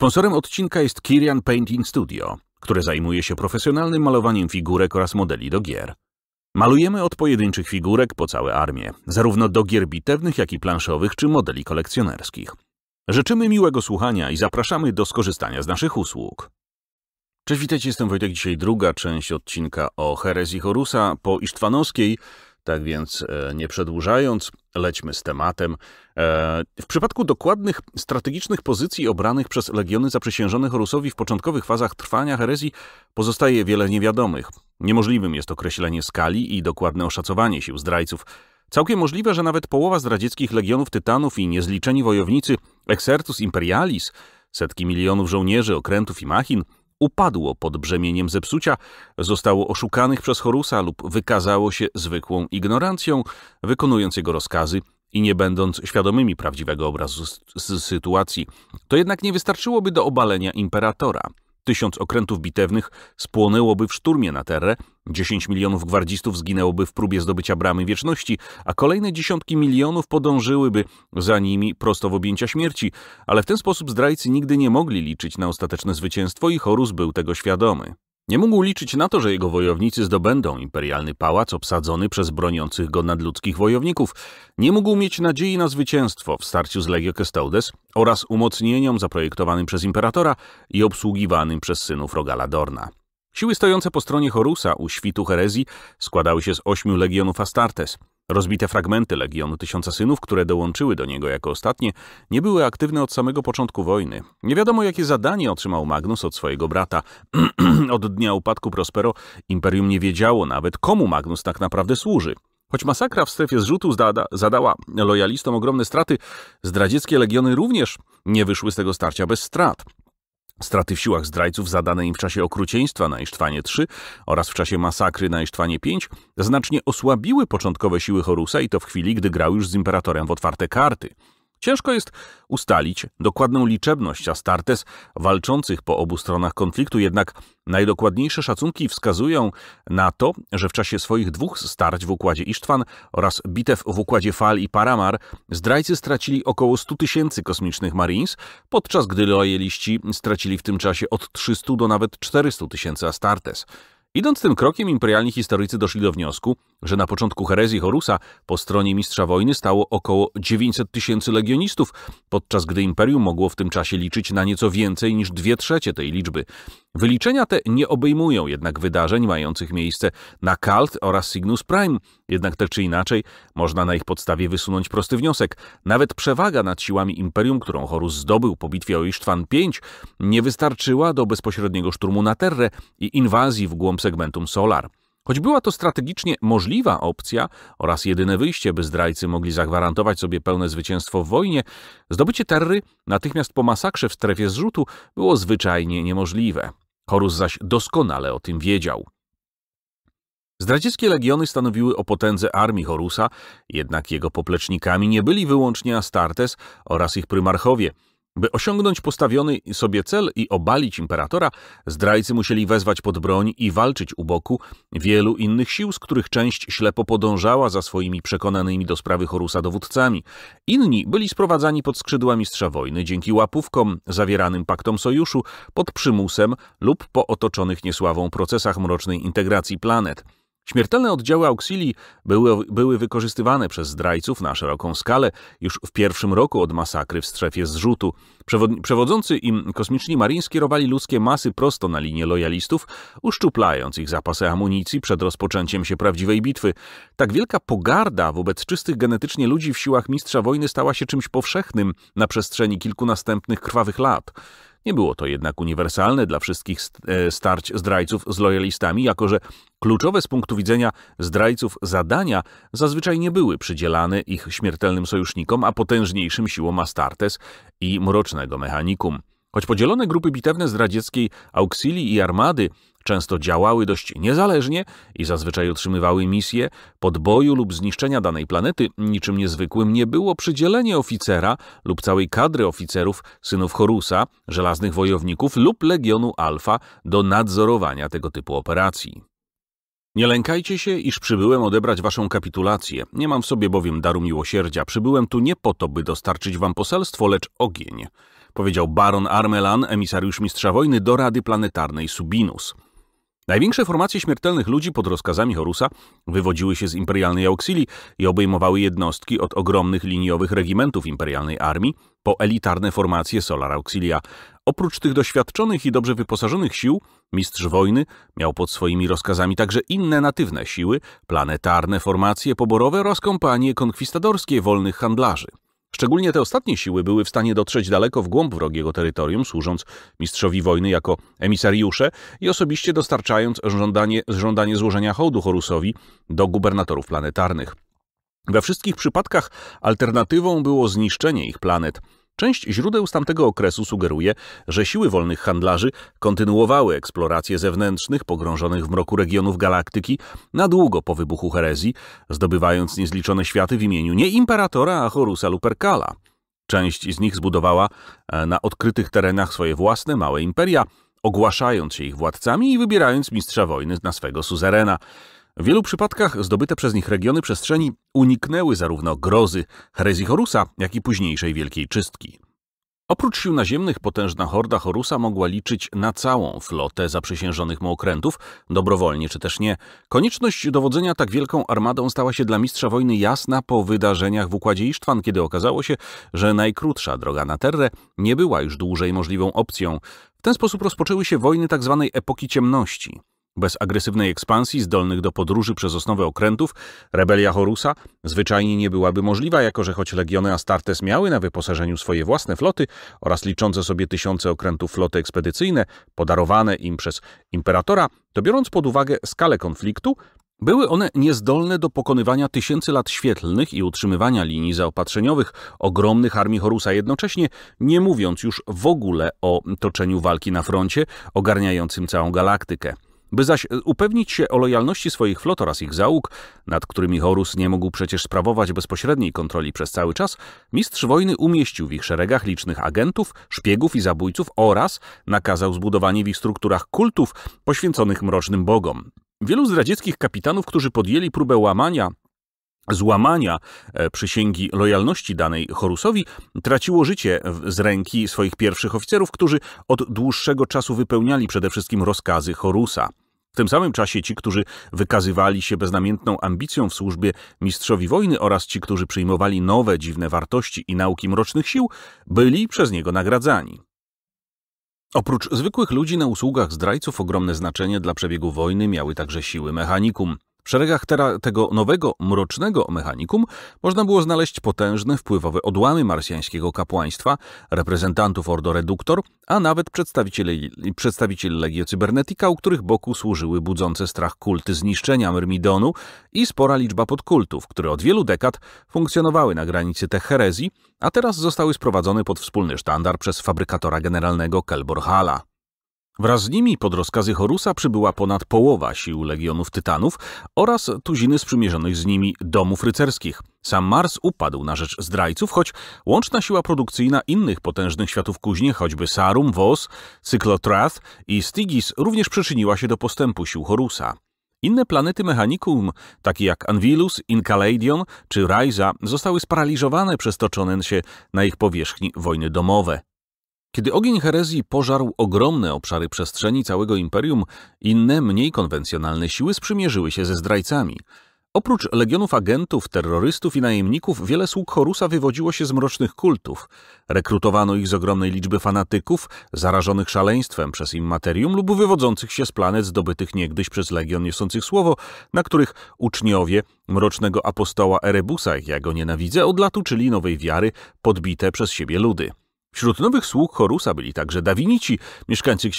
Sponsorem odcinka jest Kirian Painting Studio, które zajmuje się profesjonalnym malowaniem figurek oraz modeli do gier. Malujemy od pojedynczych figurek po całe armie, zarówno do gier bitewnych, jak i planszowych czy modeli kolekcjonerskich. Życzymy miłego słuchania i zapraszamy do skorzystania z naszych usług. Cześć, witajcie, jestem Wojtek. Dzisiaj druga część odcinka o Herezji Horusa po Isstvanowskiej. Tak więc, nie przedłużając, lećmy z tematem. W przypadku dokładnych, strategicznych pozycji obranych przez legiony zaprzysiężone Horusowi w początkowych fazach trwania herezji pozostaje wiele niewiadomych. Niemożliwym jest określenie skali i dokładne oszacowanie sił zdrajców. Całkiem możliwe, że nawet połowa zdradzieckich legionów tytanów i niezliczeni wojownicy Exertus Imperialis, setki milionów żołnierzy, okrętów i machin, upadło pod brzemieniem zepsucia, zostało oszukanych przez Horusa lub wykazało się zwykłą ignorancją, wykonując jego rozkazy i nie będąc świadomymi prawdziwego obrazu sytuacji. To jednak nie wystarczyłoby do obalenia imperatora. 1000 okrętów bitewnych spłonęłoby w szturmie na Terre, 10 milionów gwardzistów zginęłoby w próbie zdobycia Bramy Wieczności, a kolejne dziesiątki milionów podążyłyby za nimi prosto w objęcia śmierci, ale w ten sposób zdrajcy nigdy nie mogli liczyć na ostateczne zwycięstwo i Horus był tego świadomy. Nie mógł liczyć na to, że jego wojownicy zdobędą imperialny pałac obsadzony przez broniących go nadludzkich wojowników. Nie mógł mieć nadziei na zwycięstwo w starciu z Legio Custodes oraz umocnieniom zaprojektowanym przez imperatora i obsługiwanym przez synów Rogala Dorna. Siły stojące po stronie Horusa u świtu herezji składały się z 8 legionów Astartes. Rozbite fragmenty Legionu Tysiąca Synów, które dołączyły do niego jako ostatnie, nie były aktywne od samego początku wojny. Nie wiadomo, jakie zadanie otrzymał Magnus od swojego brata. Od dnia upadku Prospero Imperium nie wiedziało nawet, komu Magnus tak naprawdę służy. Choć masakra w strefie zrzutu zadała lojalistom ogromne straty, zdradzieckie legiony również nie wyszły z tego starcia bez strat. Straty w siłach zdrajców zadane im w czasie okrucieństwa na Ishtvanie 3 oraz w czasie masakry na Ishtvanie 5 znacznie osłabiły początkowe siły Horusa i to w chwili, gdy grał już z imperatorem w otwarte karty. Ciężko jest ustalić dokładną liczebność Astartes walczących po obu stronach konfliktu, jednak najdokładniejsze szacunki wskazują na to, że w czasie swoich 2 starć w układzie Ishtvan oraz bitew w układzie Fal i Paramar zdrajcy stracili około 100 000 kosmicznych marines, podczas gdy lojaliści stracili w tym czasie od 300 do nawet 400 000 Astartes. Idąc tym krokiem, imperialni historycy doszli do wniosku, że na początku herezji Horusa po stronie mistrza wojny stało około 900 000 legionistów, podczas gdy imperium mogło w tym czasie liczyć na nieco więcej niż 2/3 tej liczby. Wyliczenia te nie obejmują jednak wydarzeń mających miejsce na Kalt oraz Cygnus Prime, jednak tak czy inaczej można na ich podstawie wysunąć prosty wniosek. Nawet przewaga nad siłami imperium, którą Horus zdobył po bitwie o Ishtvan V, nie wystarczyła do bezpośredniego szturmu na Terre i inwazji w głąb segmentum Solar. Choć była to strategicznie możliwa opcja oraz jedyne wyjście, by zdrajcy mogli zagwarantować sobie pełne zwycięstwo w wojnie, zdobycie Terry natychmiast po masakrze w strefie zrzutu było zwyczajnie niemożliwe. Horus zaś doskonale o tym wiedział. Zdradzieckie legiony stanowiły o potędze armii Horusa, jednak jego poplecznikami nie byli wyłącznie Astartes oraz ich prymarchowie. By osiągnąć postawiony sobie cel i obalić imperatora, zdrajcy musieli wezwać pod broń i walczyć u boku wielu innych sił, z których część ślepo podążała za swoimi przekonanymi do sprawy Horusa dowódcami. Inni byli sprowadzani pod skrzydła mistrza wojny dzięki łapówkom, zawieranym paktom sojuszu, pod przymusem lub po otoczonych niesławą procesach mrocznej integracji planet. Śmiertelne oddziały auksylii były wykorzystywane przez zdrajców na szeroką skalę już w pierwszym roku od masakry w strefie zrzutu. Przewodzący im kosmiczni marines kierowali ludzkie masy prosto na linię lojalistów, uszczuplając ich zapasy amunicji przed rozpoczęciem się prawdziwej bitwy. Tak wielka pogarda wobec czystych genetycznie ludzi w siłach mistrza wojny stała się czymś powszechnym na przestrzeni kilku następnych krwawych lat. Nie było to jednak uniwersalne dla wszystkich starć zdrajców z lojalistami, jako że kluczowe z punktu widzenia zdrajców zadania zazwyczaj nie były przydzielane ich śmiertelnym sojusznikom, a potężniejszym siłom Astartes i Mrocznego Mechanikum. Choć podzielone grupy bitewne zdradzieckiej auksylii i armady często działały dość niezależnie i zazwyczaj otrzymywały misje podboju lub zniszczenia danej planety, niczym niezwykłym nie było przydzielenie oficera lub całej kadry oficerów synów Horusa, żelaznych wojowników lub Legionu Alfa do nadzorowania tego typu operacji. Nie lękajcie się, iż przybyłem odebrać waszą kapitulację. Nie mam w sobie bowiem daru miłosierdzia. Przybyłem tu nie po to, by dostarczyć wam poselstwo, lecz ogień. powiedział baron Armelan, emisariusz mistrza wojny, do Rady Planetarnej Subinus. Największe formacje śmiertelnych ludzi pod rozkazami Horusa wywodziły się z imperialnej auksylii i obejmowały jednostki od ogromnych liniowych regimentów imperialnej armii po elitarne formacje Solar Auxilia. Oprócz tych doświadczonych i dobrze wyposażonych sił, mistrz wojny miał pod swoimi rozkazami także inne natywne siły, planetarne formacje poborowe oraz kompanie konkwistadorskie wolnych handlarzy. Szczególnie te ostatnie siły były w stanie dotrzeć daleko w głąb wrogiego terytorium, służąc mistrzowi wojny jako emisariusze i osobiście dostarczając żądanie złożenia hołdu Horusowi do gubernatorów planetarnych. We wszystkich przypadkach alternatywą było zniszczenie ich planet. Część źródeł z tamtego okresu sugeruje, że siły wolnych handlarzy kontynuowały eksploracje zewnętrznych pogrążonych w mroku regionów galaktyki na długo po wybuchu herezji, zdobywając niezliczone światy w imieniu nie imperatora, a Horusa Lupercala. Część z nich zbudowała na odkrytych terenach swoje własne małe imperia, ogłaszając się ich władcami i wybierając mistrza wojny na swego suzerena. W wielu przypadkach zdobyte przez nich regiony przestrzeni uniknęły zarówno grozy herezji Horusa, jak i późniejszej wielkiej czystki. Oprócz sił naziemnych potężna horda Horusa mogła liczyć na całą flotę zaprzysiężonych mu okrętów, dobrowolnie czy też nie. Konieczność dowodzenia tak wielką armadą stała się dla mistrza wojny jasna po wydarzeniach w Układzie Ishtvan, kiedy okazało się, że najkrótsza droga na Terre nie była już dłużej możliwą opcją. W ten sposób rozpoczęły się wojny tzw. Epoki Ciemności. Bez agresywnej ekspansji zdolnych do podróży przez osnowę okrętów, rebelia Horusa zwyczajnie nie byłaby możliwa, jako że choć Legiony Astartes miały na wyposażeniu swoje własne floty oraz liczące sobie tysiące okrętów floty ekspedycyjne, podarowane im przez imperatora, to biorąc pod uwagę skalę konfliktu, były one niezdolne do pokonywania tysięcy lat świetlnych i utrzymywania linii zaopatrzeniowych ogromnych armii Horusa jednocześnie, nie mówiąc już w ogóle o toczeniu walki na froncie ogarniającym całą galaktykę. By zaś upewnić się o lojalności swoich flot oraz ich załóg, nad którymi Horus nie mógł przecież sprawować bezpośredniej kontroli przez cały czas, mistrz wojny umieścił w ich szeregach licznych agentów, szpiegów i zabójców oraz nakazał zbudowanie w ich strukturach kultów poświęconych mrocznym bogom. Wielu z radzieckich kapitanów, którzy podjęli próbę złamania przysięgi lojalności danej Horusowi, traciło życie z ręki swoich pierwszych oficerów, którzy od dłuższego czasu wypełniali przede wszystkim rozkazy Horusa. W tym samym czasie ci, którzy wykazywali się beznamiętną ambicją w służbie mistrzowi wojny oraz ci, którzy przyjmowali nowe, dziwne wartości i nauki mrocznych sił, byli przez niego nagradzani. Oprócz zwykłych ludzi na usługach zdrajców ogromne znaczenie dla przebiegu wojny miały także siły mechanikum. W szeregach tego nowego, mrocznego mechanikum można było znaleźć potężne, wpływowe odłamy marsjańskiego kapłaństwa, reprezentantów Ordo Reductor, a nawet przedstawicieli Legii Cybernetyka, u których boku służyły budzące strach kulty zniszczenia Myrmidonu i spora liczba podkultów, które od wielu dekad funkcjonowały na granicy tych herezji, a teraz zostały sprowadzone pod wspólny sztandar przez fabrykatora generalnego Kelbor-Hala. Wraz z nimi pod rozkazy Horusa przybyła ponad połowa sił Legionów Tytanów oraz tuziny sprzymierzonych z nimi domów rycerskich. Sam Mars upadł na rzecz zdrajców, choć łączna siła produkcyjna innych potężnych światów kuźnie, choćby Sarum, Vos, Cyklotrath i Stygis, również przyczyniła się do postępu sił Horusa. Inne planety mechanikum, takie jak Anvilus, Inkaladion czy Raiza, zostały sparaliżowane przez toczone się na ich powierzchni wojny domowe. Kiedy ogień herezji pożarł ogromne obszary przestrzeni całego imperium, inne, mniej konwencjonalne siły sprzymierzyły się ze zdrajcami. Oprócz legionów agentów, terrorystów i najemników, wiele sług Horusa wywodziło się z mrocznych kultów. Rekrutowano ich z ogromnej liczby fanatyków, zarażonych szaleństwem przez immaterium lub wywodzących się z planet zdobytych niegdyś przez legion niosących słowo, na których uczniowie mrocznego apostoła Erebusa, jak ja go nienawidzę, od lat uczyli nowej wiary, podbite przez siebie ludy. Wśród nowych sług Horusa byli także Davinici, mieszkańcy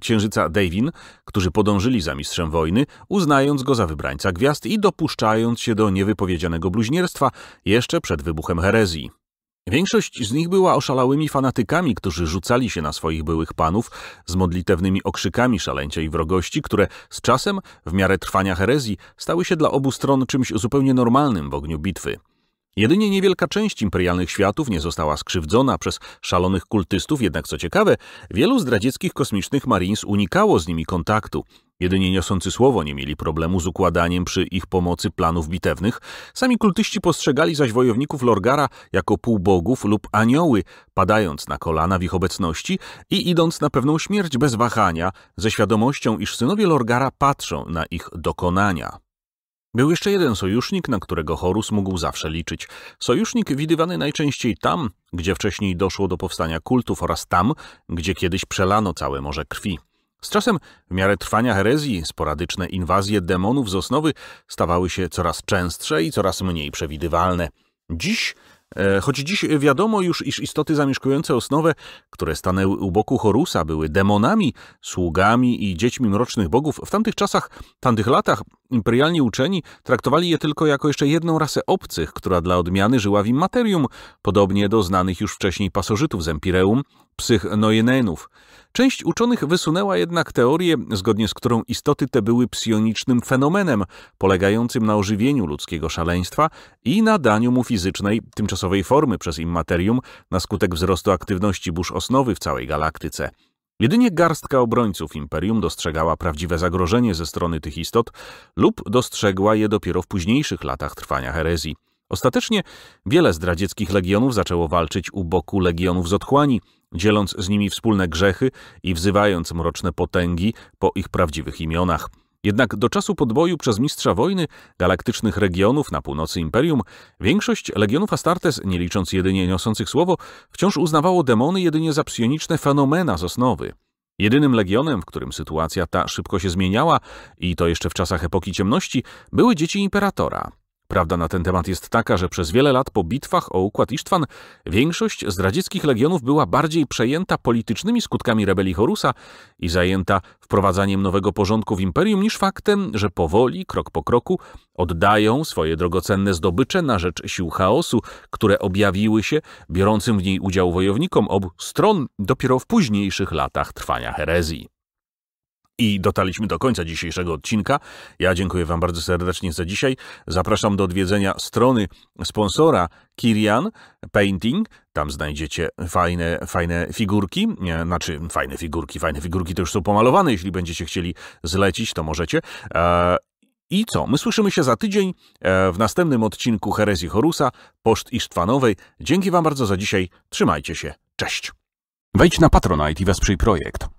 księżyca Davin, którzy podążyli za mistrzem wojny, uznając go za wybrańca gwiazd i dopuszczając się do niewypowiedzianego bluźnierstwa jeszcze przed wybuchem herezji. Większość z nich była oszalałymi fanatykami, którzy rzucali się na swoich byłych panów z modlitewnymi okrzykami szaleńcia i wrogości, które z czasem, w miarę trwania herezji, stały się dla obu stron czymś zupełnie normalnym w ogniu bitwy. Jedynie niewielka część imperialnych światów nie została skrzywdzona przez szalonych kultystów, jednak co ciekawe, wielu zdradzieckich kosmicznych Marines unikało z nimi kontaktu. Jedynie niosący słowo nie mieli problemu z układaniem przy ich pomocy planów bitewnych. Sami kultyści postrzegali zaś wojowników Lorgara jako półbogów lub anioły, padając na kolana w ich obecności i idąc na pewną śmierć bez wahania, ze świadomością, iż synowie Lorgara patrzą na ich dokonania. Był jeszcze jeden sojusznik, na którego Horus mógł zawsze liczyć. Sojusznik widywany najczęściej tam, gdzie wcześniej doszło do powstania kultów oraz tam, gdzie kiedyś przelano całe morze krwi. Z czasem, w miarę trwania herezji, sporadyczne inwazje demonów z Osnowy stawały się coraz częstsze i coraz mniej przewidywalne. Choć dziś wiadomo już, iż istoty zamieszkujące Osnowę, które stanęły u boku Horusa, były demonami, sługami i dziećmi mrocznych bogów, w tamtych latach imperialni uczeni traktowali je tylko jako jeszcze jedną rasę obcych, która dla odmiany żyła w immaterium, podobnie do znanych już wcześniej pasożytów z Empireum, psych nojenenów. Część uczonych wysunęła jednak teorię, zgodnie z którą istoty te były psionicznym fenomenem, polegającym na ożywieniu ludzkiego szaleństwa i nadaniu mu fizycznej, tymczasowej formy przez immaterium na skutek wzrostu aktywności burz osnowy w całej galaktyce. Jedynie garstka obrońców imperium dostrzegała prawdziwe zagrożenie ze strony tych istot lub dostrzegła je dopiero w późniejszych latach trwania herezji. Ostatecznie wiele zdradzieckich legionów zaczęło walczyć u boku legionów z otchłani, dzieląc z nimi wspólne grzechy i wzywając mroczne potęgi po ich prawdziwych imionach. Jednak do czasu podboju przez mistrza wojny galaktycznych regionów na północy imperium większość legionów Astartes, nie licząc jedynie niosących słowo, wciąż uznawało demony jedynie za psioniczne fenomena z Osnowy. Jedynym legionem, w którym sytuacja ta szybko się zmieniała, i to jeszcze w czasach Epoki Ciemności, były dzieci imperatora. Prawda na ten temat jest taka, że przez wiele lat po bitwach o układ Ishtvan większość zdradzieckich legionów była bardziej przejęta politycznymi skutkami rebelii Horusa i zajęta wprowadzaniem nowego porządku w imperium niż faktem, że powoli, krok po kroku oddają swoje drogocenne zdobycze na rzecz sił chaosu, które objawiły się biorącym w niej udział wojownikom obu stron dopiero w późniejszych latach trwania herezji. I dotarliśmy do końca dzisiejszego odcinka. Ja dziękuję Wam bardzo serdecznie za dzisiaj. Zapraszam do odwiedzenia strony sponsora Kirian Painting. Tam znajdziecie fajne figurki. Znaczy, fajne figurki to już są pomalowane. Jeśli będziecie chcieli zlecić, to możecie. I co? My słyszymy się za tydzień w następnym odcinku Herezji Horusa, Poszt Istvanowej. Dzięki Wam bardzo za dzisiaj. Trzymajcie się. Cześć. Wejdź na Patronite i wesprzyj projekt.